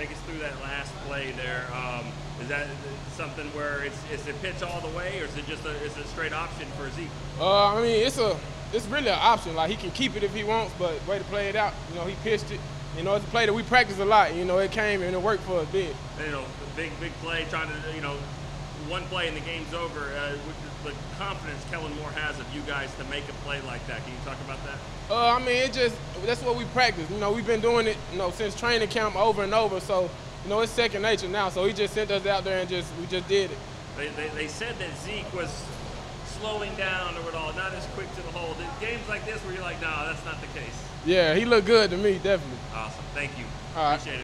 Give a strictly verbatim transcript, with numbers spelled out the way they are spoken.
Take us through that last play there. Um, is that something where it's is it pitch all the way, or is it just a is it a straight option for Zeke? Uh, I mean, it's a it's really an option. Like, he can keep it if he wants, but way to play it out, you know, he pitched it. You know, it's a play that we practiced a lot. You know, it came and it worked for a bit. You know, big big play, trying to you know, one play and the game's over. Uh, the confidence Kellen Moore has of you guys to make a play like that. Can you talk about that? Uh, I mean, it just, that's what we practice. You know, we've been doing it, you know, since training camp over and over. So, you know, it's second nature now. So he just sent us out there and just, we just did it. They, they, they said that Zeke was slowing down or at all, not as quick to the hole. Games like this where you're like, no, that's not the case. Yeah, he looked good to me, definitely. Awesome. Thank you. All right. Appreciate it.